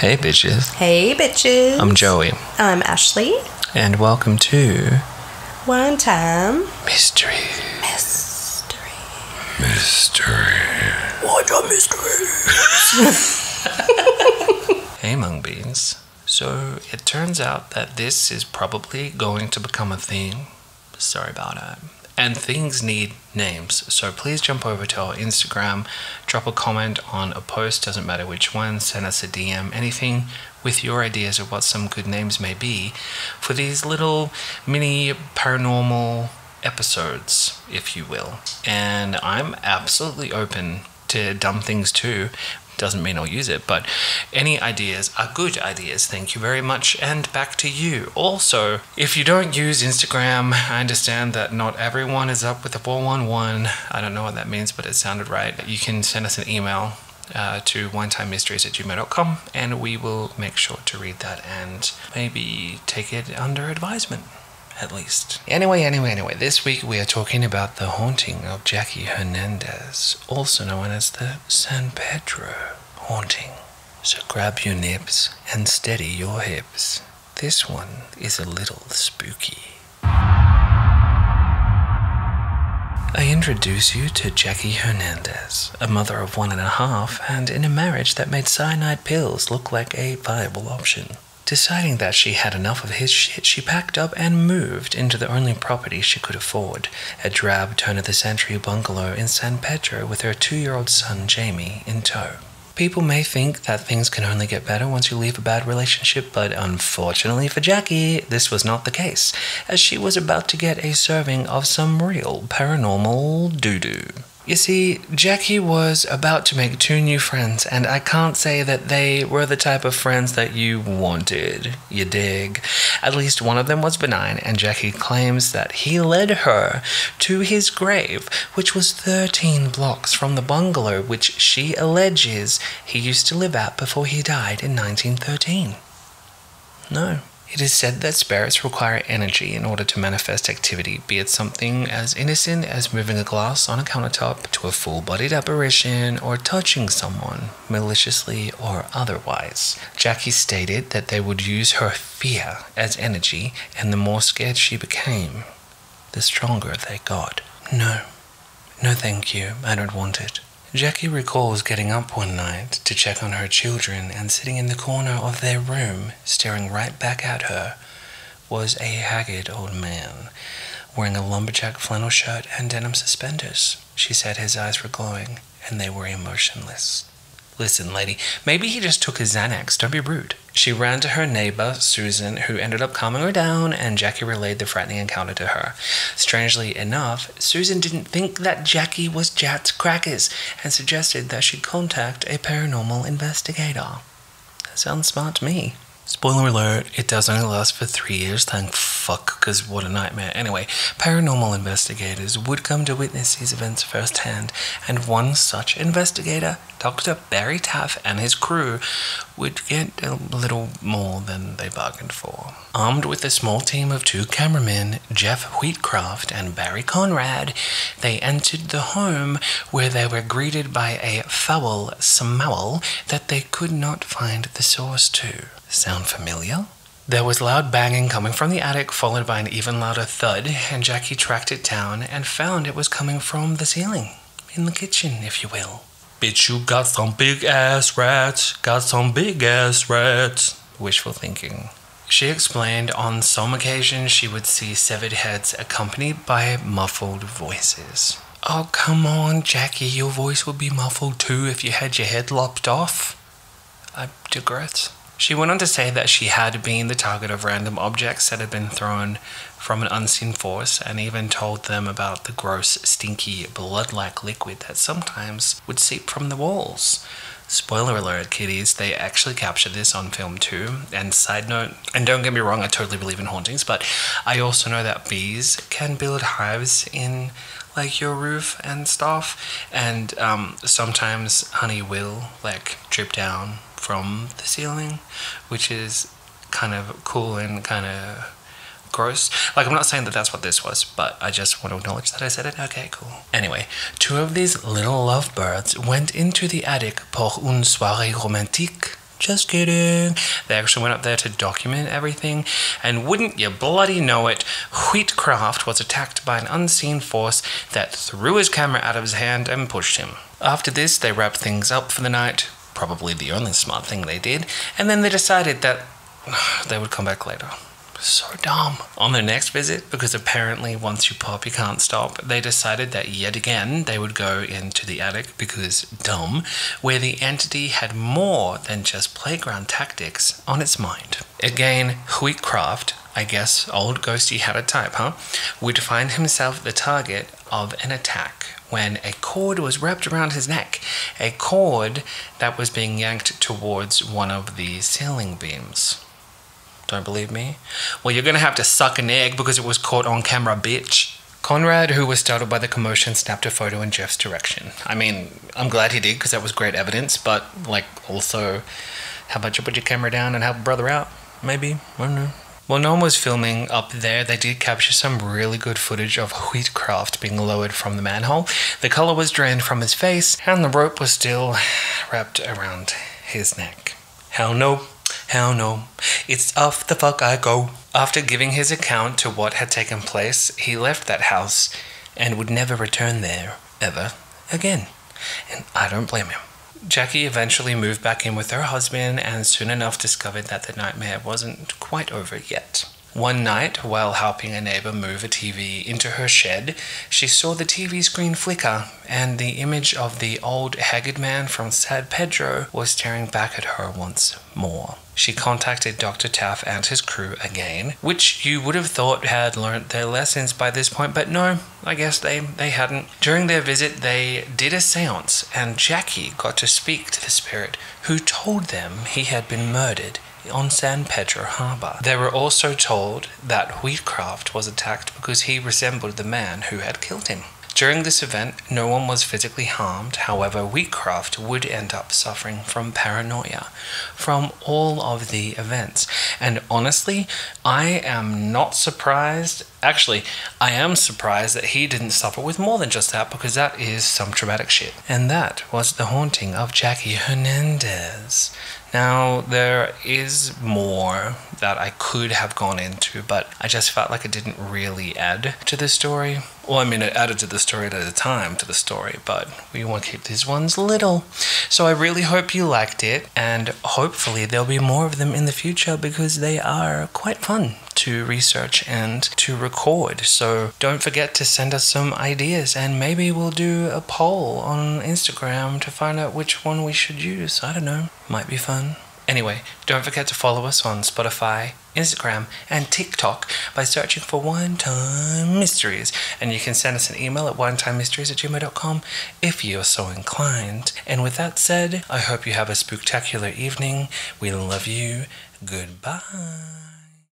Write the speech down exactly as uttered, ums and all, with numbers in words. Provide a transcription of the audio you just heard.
Hey, bitches. Hey, bitches. I'm Joey. I'm Ashley. And welcome to... Whine Time... Mysteries. Mystery. Mystery. Whine Time Mysteries. Hey, Mung Beans. So, it turns out that this is probably going to become a thing. Sorry about it. And things need names, so please jump over to our Instagram, drop a comment on a post, doesn't matter which one, send us a D M, anything with your ideas of what some good names may be for these little mini paranormal episodes, if you will. And I'm absolutely open to dumb things too, doesn't mean I'll use it, but any ideas are good ideas. Thank you very much, and back to you. Also, if you don't use Instagram, I understand that not everyone is up with the four one one. I don't know what that means, but it sounded right. You can send us an email uh, to whine time mysteries at gmail dot com, and we will make sure to read that and maybe take it under advisement, at least. Anyway, anyway, anyway, this week we are talking about the haunting of Jackie Hernandez, also known as the San Pedro Haunting. So grab your nips and steady your hips. This one is a little spooky. I introduce you to Jackie Hernandez, a mother of one and a half, and in a marriage that made cyanide pills look like a viable option. Deciding that she had enough of his shit, she packed up and moved into the only property she could afford, a drab turn-of-the-century bungalow in San Pedro with her two-year-old son Jamie in tow. People may think that things can only get better once you leave a bad relationship, but unfortunately for Jackie, this was not the case, as she was about to get a serving of some real paranormal doo-doo. You see, Jackie was about to make two new friends, and I can't say that they were the type of friends that you wanted. You dig? At least one of them was benign, and Jackie claims that he led her to his grave, which was thirteen blocks from the bungalow which she alleges he used to live at before he died in nineteen thirteen. No. It is said that spirits require energy in order to manifest activity, be it something as innocent as moving a glass on a countertop to a full-bodied apparition or touching someone, maliciously or otherwise. Jackie stated that they would use her fear as energy, and the more scared she became, the stronger they got. No. No thank you, I don't want it. Jackie recalls getting up one night to check on her children, and sitting in the corner of their room, staring right back at her, was a haggard old man, wearing a lumberjack flannel shirt and denim suspenders. She said his eyes were glowing, and they were emotionless. Listen, lady, maybe he just took his Xanax, don't be rude. She ran to her neighbor, Susan, who ended up calming her down, and Jackie relayed the frightening encounter to her. Strangely enough, Susan didn't think that Jackie was Jat's crackers and suggested that she contact a paranormal investigator. That sounds smart to me. Spoiler alert, it does only last for three years, thank fuck, because what a nightmare. Anyway, paranormal investigators would come to witness these events firsthand, and one such investigator, Doctor Barry Taff and his crew, would get a little more than they bargained for. Armed with a small team of two cameramen, Jeff Wheatcraft and Barry Conrad, they entered the home where they were greeted by a foul smell that they could not find the source to. Sound familiar? There was loud banging coming from the attic, followed by an even louder thud, and Jackie tracked it down and found it was coming from the ceiling, in the kitchen, if you will. Bitch, you got some big-ass rats, got some big-ass rats. Wishful thinking. She explained on some occasions she would see severed heads accompanied by muffled voices. Oh, come on, Jackie, your voice would be muffled too if you had your head lopped off. I digress. She went on to say that she had been the target of random objects that had been thrown from an unseen force, and even told them about the gross, stinky, blood-like liquid that sometimes would seep from the walls. Spoiler alert, kiddies, they actually captured this on film too. And side note, and don't get me wrong, I totally believe in hauntings, but I also know that bees can build hives in like your roof and stuff, and um, sometimes honey will like drip down from the ceiling, which is kind of cool and kind of gross. Like, I'm not saying that that's what this was, but I just want to acknowledge that I said it. Okay, cool. Anyway, two of these little lovebirds went into the attic pour une soirée romantique Just kidding. They actually went up there to document everything, and wouldn't you bloody know it, Wheatcraft was attacked by an unseen force that threw his camera out of his hand and pushed him. After this, they wrapped things up for the night, probably the only smart thing they did, and then they decided that they would come back later. So dumb. On their next visit, because apparently once you pop you can't stop, they decided that yet again they would go into the attic, because dumb, where the entity had more than just playground tactics on its mind. Again, Wheatcraft, I guess old ghosty had a type, huh, would find himself the target of an attack when a cord was wrapped around his neck, a cord that was being yanked towards one of the ceiling beams. Don't believe me? Well, you're gonna have to suck an egg, because it was caught on camera, bitch. Conrad, who was startled by the commotion, snapped a photo in Jeff's direction. I mean, I'm glad he did, because that was great evidence, but like, also, how about you put your camera down and help a brother out? Maybe, I don't know. While no one was filming up there, they did capture some really good footage of Wheatcraft being lowered from the manhole. The color was drained from his face, and the rope was still wrapped around his neck. Hell no. Hell no, it's off the fuck I go. After giving his account to what had taken place, he left that house and would never return there ever again. And I don't blame him. Jackie eventually moved back in with her husband and soon enough discovered that the nightmare wasn't quite over yet. One night, while helping a neighbor move a T V into her shed, she saw the T V screen flicker, and the image of the old haggard man from San Pedro was staring back at her once more. She contacted Doctor Taff and his crew again, which you would have thought had learnt their lessons by this point, but no, I guess they, they hadn't. During their visit, they did a séance, and Jackie got to speak to the spirit, who told them he had been murdered on San Pedro Harbor. They were also told that Wheatcraft was attacked because he resembled the man who had killed him. During this event, no one was physically harmed. However, Wheatcraft would end up suffering from paranoia from all of the events. And honestly, I am not surprised. Actually, I am surprised that he didn't suffer with more than just that, because that is some traumatic shit. And that was The Haunting of Jackie Hernandez. Now, there is more that I could have gone into, but I just felt like it didn't really add to the story. Well, I mean, it added to the story at a time to the story, but we want to keep these ones little. So I really hope you liked it, and hopefully there'll be more of them in the future, because they are quite fun to research and to record. So don't forget to send us some ideas, and maybe we'll do a poll on Instagram to find out which one we should use. I don't know, might be fun. Anyway, don't forget to follow us on Spotify, Instagram, and TikTok by searching for Whine Time Mysteries. And you can send us an email at whine time mysteries at gmail dot com if you're so inclined. And with that said, I hope you have a spooktacular evening. We love you. Goodbye.